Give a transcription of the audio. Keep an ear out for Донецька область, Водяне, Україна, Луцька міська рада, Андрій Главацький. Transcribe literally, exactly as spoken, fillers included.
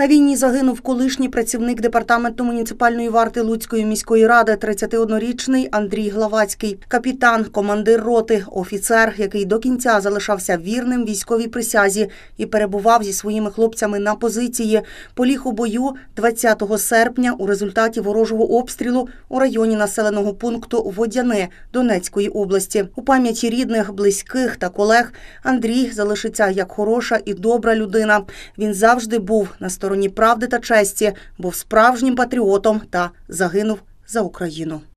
На війні загинув колишній працівник департаменту муніципальної варти Луцької міської ради, тридцятиоднорічний Андрій Главацький. Капітан, командир роти, офіцер, який до кінця залишався вірним військовій присязі і перебував зі своїми хлопцями на позиції. Поліг у бою двадцятого серпня у результаті ворожого обстрілу у районі населеного пункту Водяне Донецької області. У пам'яті рідних, близьких та колег Андрій залишиться як хороша і добра людина. Він завжди був на стороні правди та честі, був справжнім патріотом та загинув за Україну.